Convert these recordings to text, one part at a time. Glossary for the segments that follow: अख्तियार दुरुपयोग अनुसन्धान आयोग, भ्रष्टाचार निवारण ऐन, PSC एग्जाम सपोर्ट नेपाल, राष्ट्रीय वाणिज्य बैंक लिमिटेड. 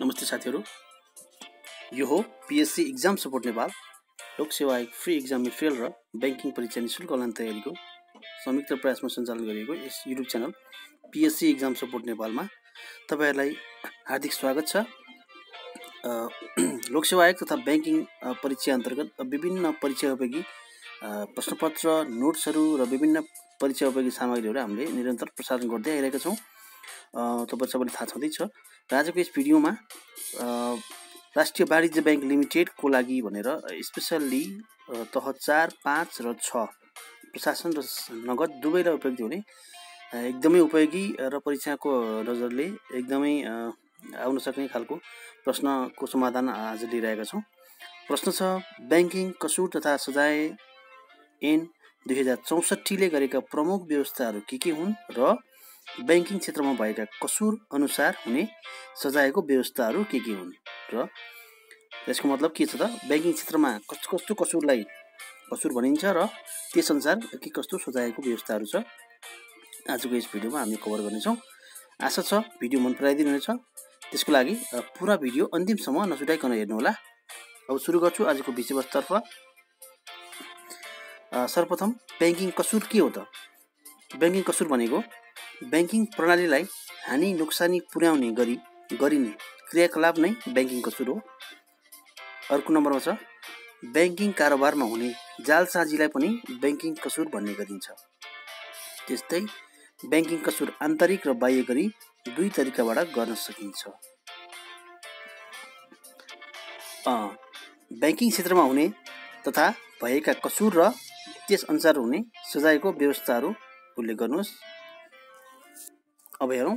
नमस्ते साथीहरु, यो हो PSC एग्जाम सपोर्ट नेपाल Lok Sewa Aayog free exam refill र बैंकिङ परीक्षा निशुल्क अनलाइन तयारीको संयुक्त प्रयासमा सञ्चालन गरिएको यस YouTube channel PSC exam support नेपालमा तपाईहरुलाई हार्दिक स्वागत छ। लोक सेवा आयोग तथा बैंकिङ परीक्षा अन्तर्गत विभिन्न परीक्षा उपयोगी प्रश्नपत्र, नोट्सहरु र विभिन्न परीक्षा उपयोगी सामग्रीहरु हामीले निरन्तर प्रसारण गर्दै आइरहेका छौं। तपाईहरु सबैले थाहा छँदैछ। आजको यस भिडियोमा राष्ट्रिय वाणिज्य बैंक लिमिटेड को लागि भनेर स्पेशल्ली तह 4, 5 र 6 प्रशासन र नगद दुवैलाई उपयोगी हुने एकदमै उपयोगी र परीक्षाको नजरले एकदमै आउन सक्ने खालको प्रश्नको समाधान आज लिइरहेका छौं। प्रश्न छ, बैंकिङ कसुर तथा सजाय ऐन 2064 ले गरेका प्रमुख व्यवस्थाहरू के हुन् र बैंकिङ क्षेत्रमा भएका कसुर अनुसार हुने सजायको व्यवस्थाहरू के हुन् र यसको मतलब के छ त? बैंकिङ क्षेत्रमा कस्तो कसुरलाई कसुर भनिन्छ र त्यस अनुसार के कस्तो सजायको व्यवस्थाहरू छ, आजको यस भिडियोमा हामी कभर गर्नेछौँ। आशा छ भिडियो मन पराइदिनुहुन्छ। त्यसको लागि पूरा भिडियो अन्तिमसम्म नछुटाइकन हेर्नुहोला। अब सुरु गर्छु आजको विषयवस्तुतर्फ। सर्वप्रथम बैंकिङ कसुर के हो त? बैंकिङ कसुर भनेको बैंकिङ प्रणालीलाई हानि नोक्सानी पुर्याउने गरी गरिने क्रियाकलाप नै बैंकिङ कसुर हो। अर्को नम्बरमा छ बैंकिङ कारोबारमा हुने जालसाजीलाई पनि बैंकिङ कसुर भन्ने गरिन्छ। त्यस्तै बैंकिङ कसुर आन्तरिक र बाह्य गरी दुई तरिकाबाट गर्न सकिन्छ। बैंकिङ क्षेत्रमा हुने तथा भएका कसुर र त्यस अनुसार हुने सजायको व्यवस्थाहरू उल्लेख गर्नुहोस्। अब हेरौँ,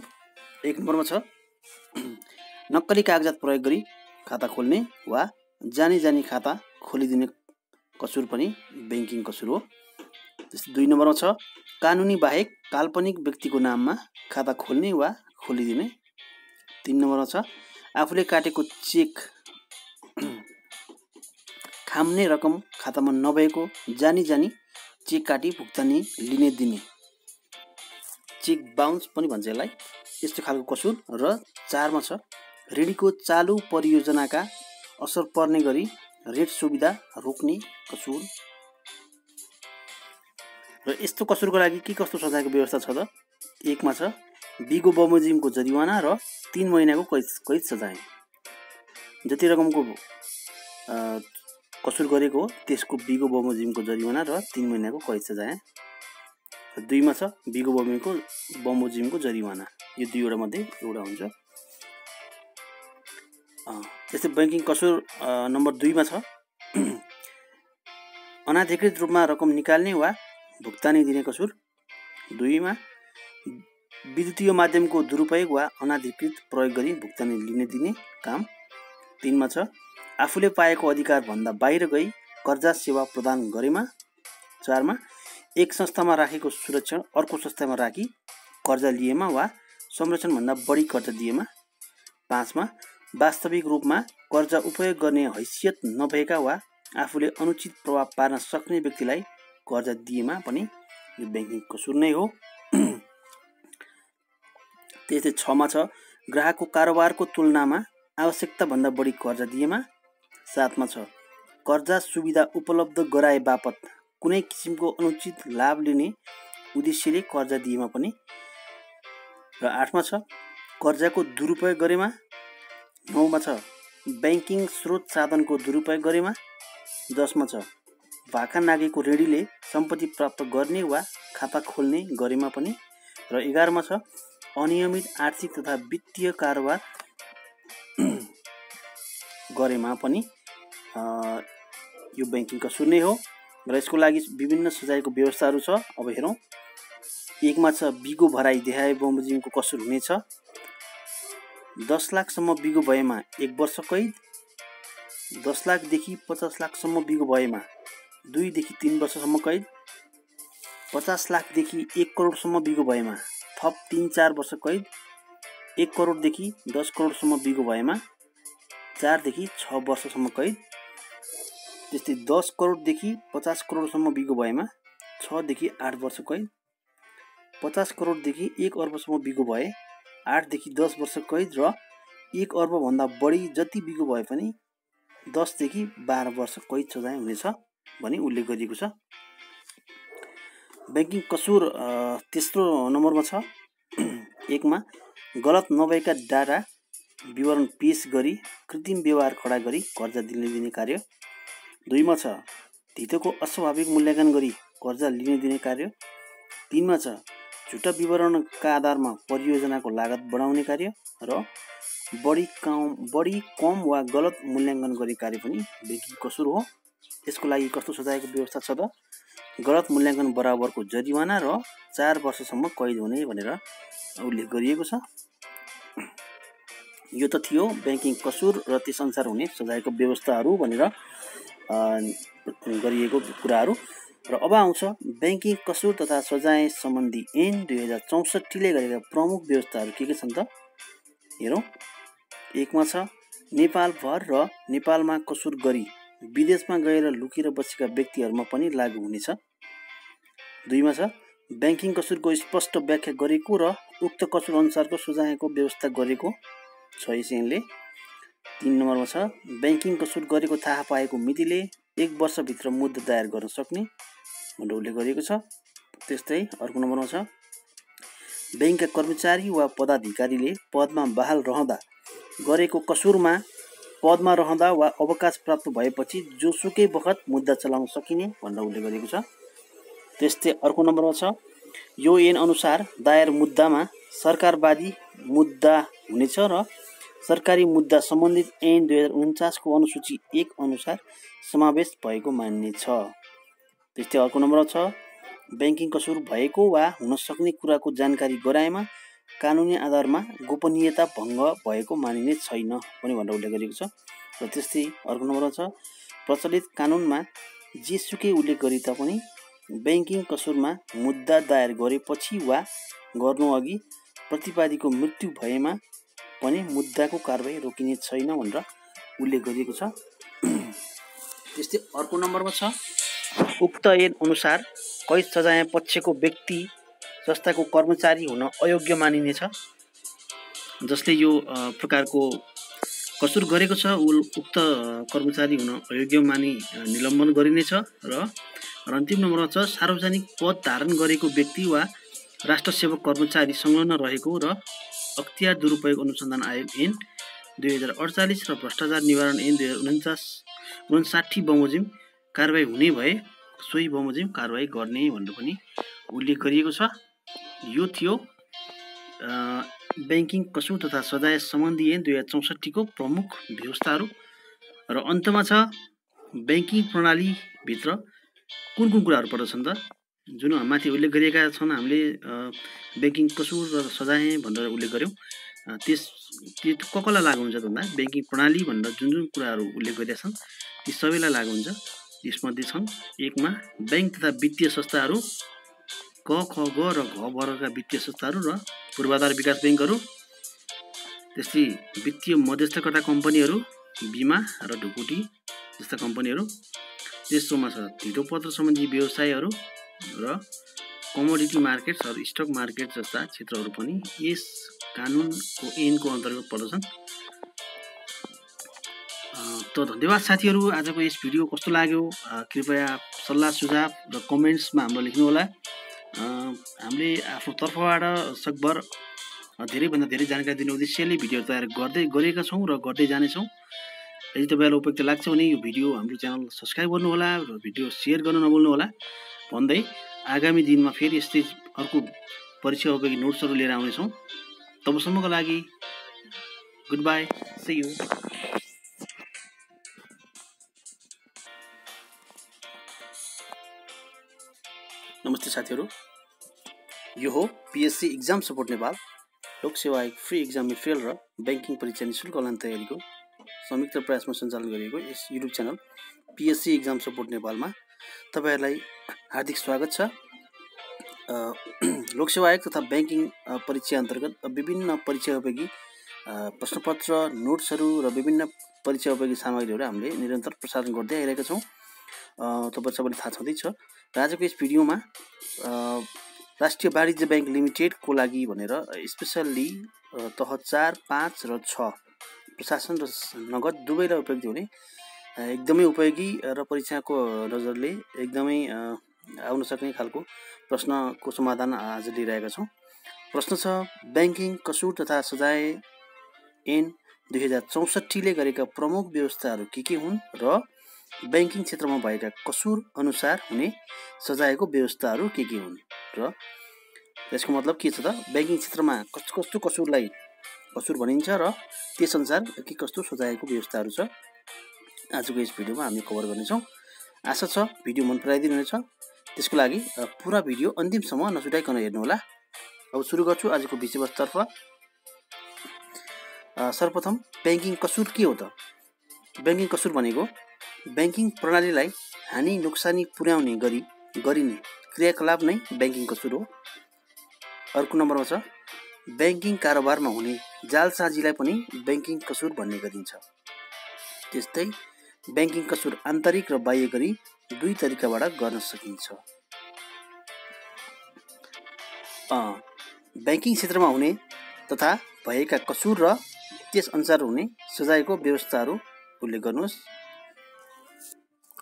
एक नम्बरमा छ नक्कली कागजात प्रयोग गरी खाता खोल्ने वा जानी खाता खोलिदिने कसुर पनि बैंकिङ कसुर हो। त्यस्तै दुई नम्बरमा छ कानुनी बाहेक काल्पनिक व्यक्तिको नाममा खाता खोल्ने वा खोलिदिने। तीन नम्बरमा छ आफूले काटेको चेक खाम्ने रकम खातामा नभएको जानी चेक काटी भुक्तानी लिने दिने, चेक बाउन्स पनि भन्छ यसलाई, यस्तो खालको कसुर। र 4 मा छ ऋणको चालु परियोजनाका असर पर्ने गरी ऋण सुविधा रोक्ने कसुर। र यस्तो कसुरको लागि के कस्तो सजायको व्यवस्था छ त? 1 मा छ बिगो बमोजिमको जरिवाना र 3 महिनाको कैद सजाय। जति रकमको कसुर गरेको हो त्यसको बिगो बमोजिमको जरिवाना र 3 महिनाको कैद सजाय। 2 मा छ बिगो बमोजिमको जरिवाना। यो दुईवटा मध्ये एउटा हुन्छ। त्यस्तै बैंकिङ कसुर नम्बर 2 मा छ अनाधिकृत रूपमा रकम निकाल्ने वा भुक्तानी दिने कसुर। 2 मा विद्युतीय माध्यमको दुरुपयोग वा अनाधिकृत प्रयोग गरी भुक्तानी लिने दिने काम। 3 मा छ आफूले पाएको अधिकारभन्दा बाहिर गई कर्जा सेवा प्रदान गरेमा। 4 मा एक संस्थामा राखेको सुरक्षण अर्को संस्थामा राखी कर्जा लिएमा वा संरक्षणभन्दा बढी कर्जा दिएमा। 5 मा वास्तविक रूपमा कर्जा उपयोग गर्ने हैसियत नभएका वा आफूले अनुचित प्रभाव पार्न सक्ने व्यक्तिलाई कर्जा दिएमा पनि यो बैंकिङ कसुर नै हो। त्यस्तै 6 मा छ ग्राहकको कारोबारको तुलनामा आवश्यकताभन्दा बढी कर्जा दिएमा। 7 मा छ कर्जा सुविधा उपलब्ध गराए बापत कुनै किसिमको अनुचित लाभ लिने उद्देश्यले कर्जा दिएमा पनि। र 8 मा छ कर्जाको दुरुपयोग गरेमा। 9 मा छ बैंकिङ स्रोत साधनको दुरुपयोग गरेमा। 10 मा छ भाका नागेको ऋणीले सम्पत्ति प्राप्त गर्ने वा खाता खोल्ने गरेमा पनि। र 11 मा छ अनियमित आर्थिक तथा वित्तीय कारोबार गरेमा पनि यो बैंकिङ कसुर नै हो। र यसको लागि विभिन्न सजायको व्यवस्थाहरू छ। अब हेरौँ, 1 मा छ बिगो भराई देहाय बमोजिमको कसुर हुनेछ। 10 लाखसम्म बिगो भएमा 1 वर्ष कैद। 10 लाखदेखि 50 लाखसम्म बिगो भएमा 2 देखि 3 वर्षसम्म कैद। 50 लाखदेखि 1 करोडसम्म बिगो भएमा थप 3-4 वर्ष कैद। 1 करोडदेखि 10 करोडसम्म बिगो भएमा 4 देखि 6 वर्षसम्म कैद। त्यस्तै 10 करोडदेखि 50 करोडसम्म बिगो भएमा 6 देखि 8 वर्ष कैद। 50 करोडदेखि 1 अर्बसम्म बिगो भए 8 देखि 10 वर्ष कैद र एक अर्ब भन्दा बढी जति बिगो भए पनि 10 देखि 12 वर्ष कैद सजाय हुनेछ भनी उल्लेख गरिएको छ। बैंकिङ कसुर तेस्रो नम्बरमा छ। 1 मा गलत नभएका डाटा विवरण पेश गरी कृत्रिम व्यवहार खडा गरी कर्जा दिने कार्य। 2 मा छ धितोको अस्वाभाविक मूल्याङ्कन गरी कर्जा लिने दिने कार्य। 3 मा छ झुटा विवरणका आधारमा परियोजनाको लागत बढाउने कार्य र बढी कम वा गलत मूल्याङ्कन गर्ने कार्य पनि बैंकिङ कसुर हो। यसको लागि कस्तो सजायको व्यवस्था छ त? गलत मूल्याङ्कन बराबरको जरिवाना र 4 वर्षसम्म कैद हुने भनेर उल्लेख गरिएको छ। यो त थियो बैंकिङ कसुर र त्यसअनुसार हुने सजायको व्यवस्थाहरू भनेर गरिएको कुराहरू। र अब आउँछ बैंकिङ कसुर तथा सजाय सम्बन्धी ऐन 2064 ले गरेका प्रमुख व्यवस्थाहरू के छन् त? हेरौँ। 1 मा छ नेपालभर र नेपालमा कसुर गरी विदेशमा गएर लुकेर बसेका व्यक्तिहरूमा पनि लागू हुनेछ। 2 मा छ बैंकिङ कसुरको स्पष्ट व्याख्या गरेको र उक्त कसुर अनुसारको सजायको व्यवस्था गरेको छ यसले। 3 नम्बरमा छ बैंकिङ कसुर गरेको थाहा पाएको मितिले 1 वर्षभित्र मुद्दा दायर गर्न सक्ने भनेर उल्लेख गरिएको छ। त्यस्तै अर्को नम्बरमा छ बैंकका कर्मचारी वा पदाधिकारीले पदमा बहाल रहँदा गरेको कसुरमा पदमा रहँदा वा अवकाश प्राप्त भएपछि जोसुकै बखत मुद्दा चलाउन सकिने भनेर उल्लेख गरेको छ। त्यस्तै अर्को नम्बरमा छ यो ऐन अनुसार दायर मुद्दामा सरकारवादी मुद्दा हुनेछ र सरकारी मुद्दा सम्बन्धित ऐन 2049 को अनुसूची 1 अनुसार समावेश भएको मानिनेछ। त्यस्तै अर्को नम्बर छ बैंकिङ कसुर भएको वा हुन सक्ने कुराको जानकारी गराएमा कानुनी आधारमा गोपनीयता भङ्ग भएको मानिने छैन पनि भनेर उल्लेख गरिएको छ। र त्यस्तै अर्को नम्बर छ प्रचलित कानुनमा जेसुकै उल्लेख गरे तापनि बैंकिङ कसुरमा मुद्दा दायर गरेपछि वा गर्नुअघि प्रतिवादीको मृत्यु भएमा पनि मुद्दाको कारबाही रोकिने छैन भनेर उल्लेख गरिएको छ। त्यस्तै अर्को नम्बरमा छ उक्त ऐन अनुसार कैद सजाय पक्षको व्यक्ति जस्ताको कर्मचारी हुन अयोग्य मानिनेछ जसले यो प्रकारको कसुर गरेको छ उक्त कर्मचारी हुन अयोग्य मानि निलम्बन गरिनेछ। र अन्तिम नम्बरमा छ सार्वजनिक पद धारण गरेको व्यक्ति वा राष्ट्र सेवक कर्मचारी संलग्न रहेको र अख्तियार दुरुपयोग अनुसन्धान आयोग ऐन 2048 र भ्रष्टाचार निवारण ऐन 2049 बमोजिम कारवाही हुने भए सोही बमोजिम कारवाही गर्ने भनेर पनि उल्लेख गरिएको छ। यो थियो बैंकिङ कसुर तथा सजाय सम्बन्धी ऐन 2064 को प्रमुख व्यवस्थाहरू। र अन्तमा छ बैंकिङ प्रणालीभित्र कुन कुन कुराहरू पर्दछन् त? जुन माथि उल्लेख गरिएका छन् हामीले बैंकिङ कसुर र सजाय भनेर उल्लेख गर्यौँ त्यो कसलाई लागू हुन्छ भन्दा बैंकिङ प्रणाली भनेर जुन जुन कुराहरू उल्लेख गरेका छन् ती सबैलाई लागू हुन्छ। यसमध्ये छन् 1 मा बैंक तथा वित्तीय संस्थाहरू क ख ग र घ वर्गका वित्तीय संस्थाहरू र पूर्वाधार विकास बैंकहरू। त्यस्तै वित्तीय मध्यस्थकर्ता कम्पनीहरू बीमा र ढुकुटी जस्ता कम्पनीहरू। तेस्रोमा छ धितोपत्र सम्बन्धी व्यवसायहरू र कमोडिटी मार्केट्स र स्टक मार्केट जस्ता क्षेत्रहरू पनि यस कानुनको ऐनको अन्तर्गत पर्दछन्। त धन्यवाद साथीहरू, आजको यस भिडियो कस्तो लाग्यो कृपया सल्लाह सुझाव र कमेन्ट्समा हामीलाई लेख्नुहोला। हामीले आफ्नो तर्फबाट सकभर धेरैभन्दा धेरै जानकारी दिने उद्देश्यले भिडियो तयार गरेका छौँ र गर्दै जानेछौँ। यदि तपाईँलाई उपयुक्त लाग्छ भने यो भिडियो हाम्रो च्यानल सब्सक्राइब गर्नुहोला र भिडियो सेयर गर्न नभुल्नुहोला भन्दै आगामी दिनमा फेरि यस्तै अर्को परीक्षा उपयोगी नोट्सहरू लिएर आउनेछौँ। तबसम्मको लागि गुड बाई, सी यू। नमस्ते साथीहरू, यो हो PSC एग्जाम सपोर्ट नेपाल Lok Sewa Aayog free exam refill र बैंकिङ परीक्षा निःशुल्क अनलाइन तयारीको संयुक्त प्रयासमा सञ्चालन गरिएको यस YouTube channel PSC exam support नेपालमा तपाईहरूलाई हार्दिक स्वागत छ। लोक सेवा आयोग तथा बैंकिङ परीक्षा अन्तर्गत विभिन्न परीक्षा उपयोगी प्रश्नपत्र नोट्सहरू र विभिन्न परीक्षा उपयोगी सामग्रीहरू हामीले निरन्तर प्रसारण गर्दै आइरहेका छौँ। तपाईँ सबैले थाहा छँदैछ। र आजको यस भिडियोमा राष्ट्रिय वाणिज्य बैंक लिमिटेडको लागि भनेर स्पेसल्ली तह 4, 5 र 6 प्रशासन र नगद दुवैलाई उपयोगी हुने एकदमै उपयोगी र परीक्षाको नजरले एकदमै आउन सक्ने खालको प्रश्नको समाधान आज लिइरहेका छौं। प्रश्न छ, बैंकिङ कसुर तथा सजाय ऐन 2064 ले गरेका प्रमुख व्यवस्थाहरू के हुन् र बैंकिङ क्षेत्रमा भएका कसुर अनुसार हुने सजायको व्यवस्थाहरू के हुन् र यसको मतलब के छ त? बैंकिङ क्षेत्रमा कस्तो कसुरलाई कसुर भनिन्छ र त्यस अनुसार के कस्तो सजायको व्यवस्थाहरू छ, आजको यस भिडियोमा हामी कभर गर्नेछौँ। आशा छ भिडियो मन पराइदिनुहुन्छ। त्यसको लागि पुरा भिडियो अन्तिमसम्म नछुटाइकन हेर्नुहोला। अब सुरु गर्छु आजको विषयवस्तुतर्फ। सर्वप्रथम बैंकिङ कसुर के हो त? बैंकिङ कसुर भनेको बैंकिङ प्रणालीलाई हानि नोक्सानी पुर्याउने गरी गरिने क्रियाकलाप नै बैंकिङ कसुर हो। अर्को नम्बरमा छ बैंकिङ कारोबारमा हुने जालसाजीलाई पनि बैंकिङ कसुर भन्ने गरिन्छ। त्यस्तै बैंकिङ कसुर आन्तरिक र बाह्य गरी दुई तरिकाबाट गर्न सकिन्छ। बैंकिङ क्षेत्रमा हुने तथा भएका कसुर र त्यसअनुसार हुने सजायको व्यवस्थाहरू उल्लेख गर्नुहोस्।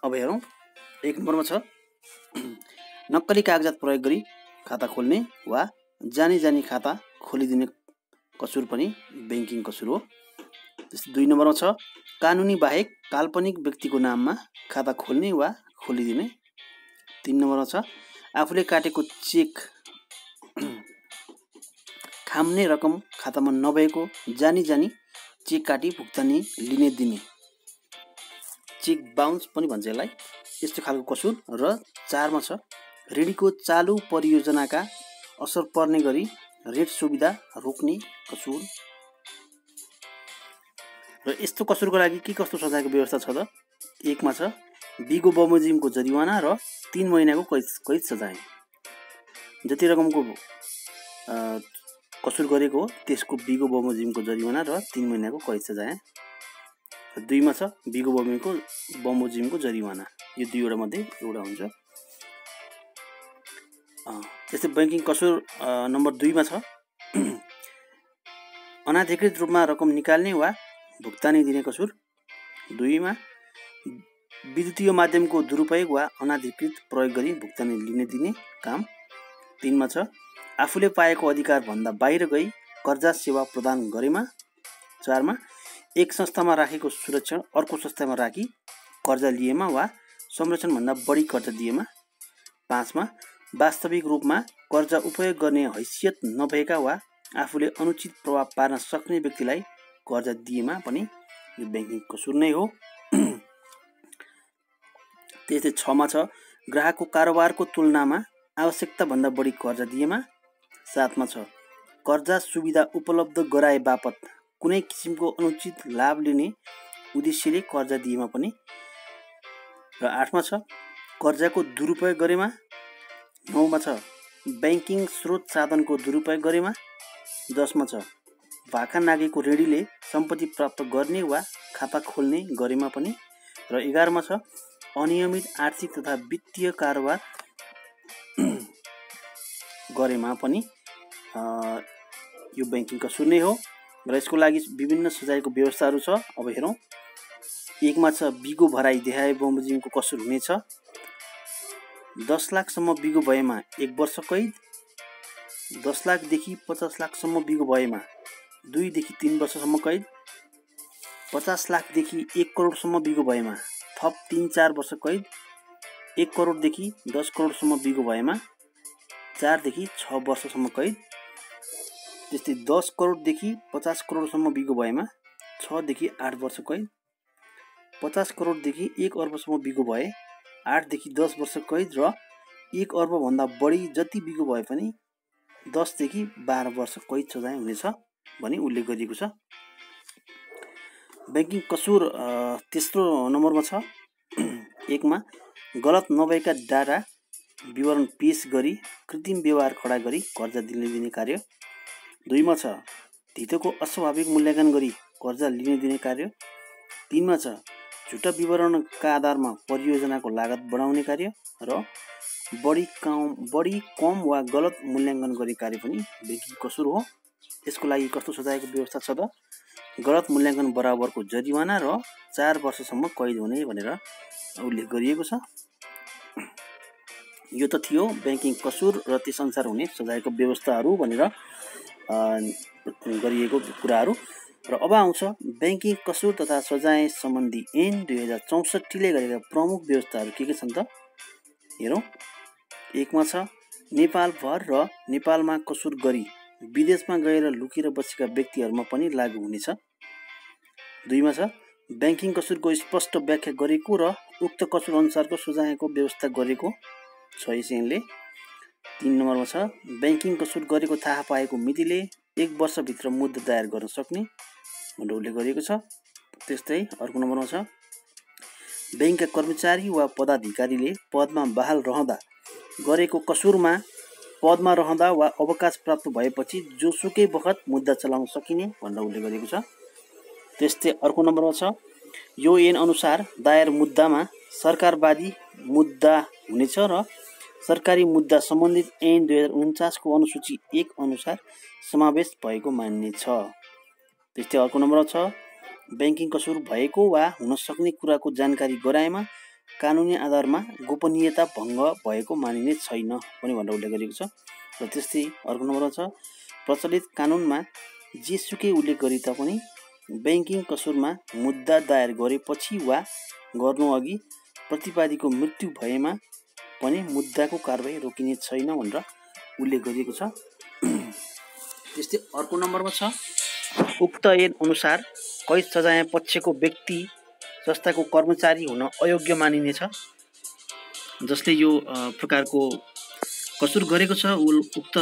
अब हेरौँ, एक नम्बरमा छ नक्कली कागजात प्रयोग गरी खाता खोल्ने वा जानी खाता खोलिदिने कसुर पनि बैंकिङ कसुर हो। त्यस्तै दुई नम्बरमा छ कानुनी बाहेक काल्पनिक व्यक्तिको नाममा खाता खोल्ने वा खोलिदिने। तीन नम्बरमा छ आफूले काटेको चेक खाम्ने रकम खातामा नभएको जानी चेक काटी भुक्तानी लिने दिने, चेक बाउन्स पनि भन्छ यसलाई, यस्तो खालको कसुर। र चारमा छ ऋणको चालु परियोजनाका असर पर्ने गरी ऋण सुविधा रोक्ने कसुर। र यस्तो कसुरको लागि के कस्तो सजायको व्यवस्था छ त? एकमा छ बिगो बमोजिमको जरिवाना र 3 महिनाको कैद सजाय। जति रकमको कसुर गरेको हो त्यसको बिगो बमोजिमको जरिवाना र 3 महिनाको कैद सजाय। दुईमा छ बिगो बमोजिमको जरिवाना। यो दुईवटा मध्ये एउटा हुन्छ। त्यस्तै बैंकिङ कसुर नम्बर 2 मा छ अनाधिकृत रूपमा रकम निकाल्ने वा भुक्तानी दिने कसुर। 2 मा विद्युतीय माध्यमको दुरुपयोग वा अनाधिकृत प्रयोग गरी भुक्तानी लिने दिने काम। 3 मा छ आफूले पाएको अधिकारभन्दा बाहिर गई कर्जा सेवा प्रदान गरेमा। 4 मा एक संस्थामा राखेको सुरक्षण अर्को संस्थामा राखी कर्जा लिएमा वा संरक्षणभन्दा बढी कर्जा दिएमा। 5 मा वास्तविक रूपमा कर्जा उपयोग गर्ने हैसियत नभएका वा आफूले अनुचित प्रभाव पार्न सक्ने व्यक्तिलाई कर्जा दिएमा पनि यो बैंकिङ कसुर नै हो। त्यस्तै 6 मा छ ग्राहकको कारोबारको तुलनामा आवश्यकताभन्दा बढी कर्जा दिएमा। 7 मा छ कर्जा सुविधा उपलब्ध गराए बापत कुनै किसिमको अनुचित लाभ लिने उद्देश्यले कर्जा दिएमा पनि। र 8 मा छ कर्जाको दुरुपयोग गरेमा। 9 मा छ बैंकिङ स्रोत साधनको दुरुपयोग गरेमा। 10 मा छ भाका नागेको ऋणीले सम्पत्ति प्राप्त गर्ने वा खाता खोल्ने गरेमा पनि। र 11 मा छ अनियमित आर्थिक तथा वित्तीय कारोबार गरेमा पनि यो बैंकिङ कसुर नै हो। र यसको लागि विभिन्न सजायको व्यवस्थाहरू छ। अब हेरौँ, 1 मा छ बिगो भराई देहाय बमोजिमको कसुर हुनेछ। 10 लाखसम्म बिगो भएमा 1 वर्ष कैद। 10 लाखदेखि 50 लाखसम्म बिगो भएमा 2 देखि 3 वर्षसम्म कैद। 50 लाखदेखि 1 करोडसम्म बिगो भएमा थप 3-4 वर्ष कैद। 1 करोडदेखि 10 करोडसम्म बिगो भएमा 4 देखि 6 वर्षसम्म कैद। त्यस्तै 10 करोडदेखि 50 करोडसम्म बिगो भएमा 6 देखि 8 वर्ष कैद। 50 करोडदेखि 1 अर्बसम्म बिगो भए 8 देखि 10 वर्ष कैद र 1 अर्बभन्दा बढी जति बिगो भए पनि 10 देखि 12 वर्ष कैद सजाय हुनेछ भनी उल्लेख गरिएको छ। बैंकिङ कसुर तेस्रो नम्बरमा छ 1 मा गलत नभएका डाटा विवरण पेश गरी कृत्रिम व्यवहार खडा गरी कर्जा दिने दिने कार्य। 2 मा छ धितोको अस्वाभाविक मूल्याङ्कन गरी कर्जा लिने दिने कार्य। 3 मा छ झुटा विवरणका आधारमा परियोजनाको लागत बढाउने कार्य र बढी कम वा गलत मूल्याङ्कन गर्ने कार्य पनि बैंकिङ कसुर हो। त्यसको लागि कस्तो सजायको व्यवस्था छ त? गलत मूल्याङ्कन बराबरको जरिवाना र 4 वर्षसम्म कैद हुने भनेर उल्लेख गरिएको छ। यो त थियो बैंकिङ कसुर र त्यसअनुसार हुने सजायको व्यवस्थाहरू भनेर गरिएको कुराहरू। र अब आउँछ बैंकिङ कसुर तथा सजाय सम्बन्धी ऐन 2064 ले गरेका प्रमुख व्यवस्थाहरू के छन् त? हेरौँ। 1 मा छ नेपालभर र नेपालमा कसुर गरी विदेशमा गएर लुकेर बसेका व्यक्तिहरुमा पनि लागू हुनेछ। 2 मा छ बैंकिङ कसुरको स्पष्ट व्याख्या गरेको र उक्त कसुर अनुसारको सजायको व्यवस्था गरेको छ यसले। 3 नम्बरमा छ बैंकिङ कसुर गरेको थाहा पाएको मितिले 1 वर्षभित्र मुद्दा दायर गर्न सक्ने भनेर उल्लेख गरिएको छ। त्यस्तै अर्को नम्बरमा छ बैंकका कर्मचारी वा पदाधिकारीले पदमा बहाल रहँदा गरेको कसुरमा पदमा रहँदा वा अवकाश प्राप्त भएपछि जोसुकै बखत मुद्दा चलाउन सकिने भनेर उल्लेख गरेको छ। त्यस्तै अर्को नम्बरमा छ यो ऐन अनुसार दायर मुद्दामा सरकारवादी मुद्दा हुनेछ र सरकारी मुद्दा सम्बन्धित ऐन 2049 को अनुसूची 1 अनुसार समावेश भएको मानिनेछ। त्यस्तै अर्को नम्बर छ बैंकिङ कसुर भएको वा हुन सक्ने कुराको जानकारी गराएमा कानुनी आधारमा गोपनीयता भङ्ग भएको मानिने छैन पनि भनेर उल्लेख गरिएको छ। र त्यस्तै अर्को नम्बर छ प्रचलित कानुनमा जेसुकै उल्लेख गरी तापनि बैंकिङ कसुरमा मुद्दा दायर गरेपछि वा गर्नुअघि प्रतिवादीको मृत्यु भएमा पनि मुद्दाको कारबाही रोकिने छैन भनेर उल्लेख गरिएको छ। त्यस्तै अर्को नम्बरमा छ उक्त ऐन अनुसार कैद सजाय पक्षको व्यक्ति जस्ताको कर्मचारी हुन अयोग्य मानिनेछ जसले यो प्रकारको कसुर गरेको छ उक्त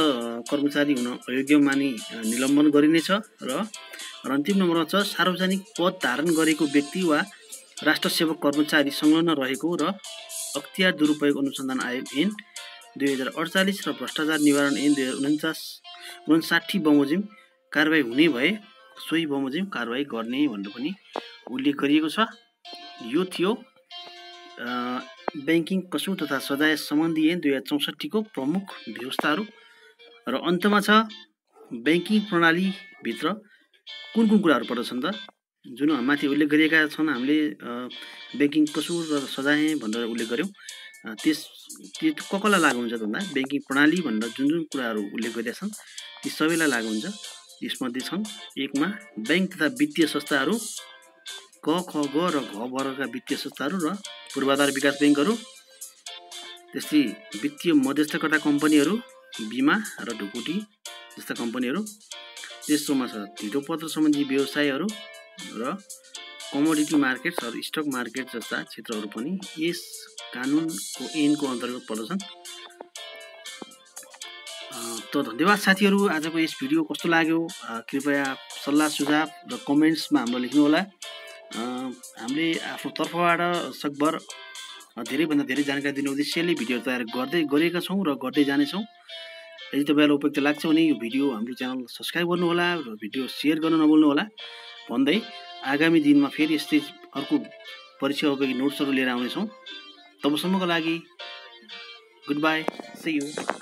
कर्मचारी हुन अयोग्य मानि निलम्बन गरिनेछ। र अन्तिम नम्बरमा छ सार्वजनिक पद धारण गरेको व्यक्ति वा राष्ट्र सेवक कर्मचारी संलग्न रहेको र अख्तियार दुरुपयोग अनुसन्धान आयोग ऐन 2048 र भ्रष्टाचार निवारण ऐन 2049 बमोजिम कारबाही हुने भए सोही बमोजिम कारबाही गर्ने भनेर पनि उल्लेख गरिएको छ। यो थियो बैंकिङ कसुर तथा सजाय सम्बन्धी ऐन 2064 को प्रमुख व्यवस्थाहरू। र अन्तमा छ बैंकिङ प्रणालीभित्र कुन कुन कुराहरू पर्दछन् त? जुन माथि उल्लेख गरिएका छन् हामीले बैंकिङ कसुर र सजाय भनेर उल्लेख गर्यौँ। त्यो कसलाई लागू हुन्छ भन्दा बैंकिङ प्रणाली भनेर जुन जुन कुराहरू उल्लेख गरेका छन् ती सबैलाई लागू हुन्छ। यसमध्ये छन् 1 मा बैंक तथा वित्तीय संस्थाहरू क ख ग र घ वर्गका वित्तीय संस्थाहरू र पूर्वाधार विकास बैंकहरू, त्यस्तै वित्तीय मध्यस्थकर्ता कम्पनीहरू, बीमा र ढुकुटी जस्ता कम्पनीहरू। तेस्रोमा छ धितोपत्र सम्बन्धी व्यवसायहरू र कमोडिटी मार्केट्स र स्टक मार्केट जस्ता क्षेत्रहरू पनि यस कानुनको ऐनको अन्तर्गत पर्दछन्। त धन्यवाद साथीहरू, आजको यस भिडियो कस्तो लाग्यो कृपया सल्लाह सुझाव र कमेन्ट्समा हामीलाई लेख्नुहोला। हामीले आफ्नो तर्फबाट सकभर धेरैभन्दा धेरै जानकारी दिने उद्देश्यले भिडियो तयार गरेका छौँ र गर्दै जानेछौँ। यदि तपाईँलाई उपयुक्त लाग्छ भने यो भिडियो हाम्रो च्यानल सब्सक्राइब गर्नुहोला र भिडियो सेयर गर्न नभुल्नुहोला भन्दै आगामी दिनमा फेरि यस्तै अर्को परीक्षा उपयोगी नोट्सहरू लिएर आउनेछौँ। तबसम्मको लागि गुड बाई, सी यू।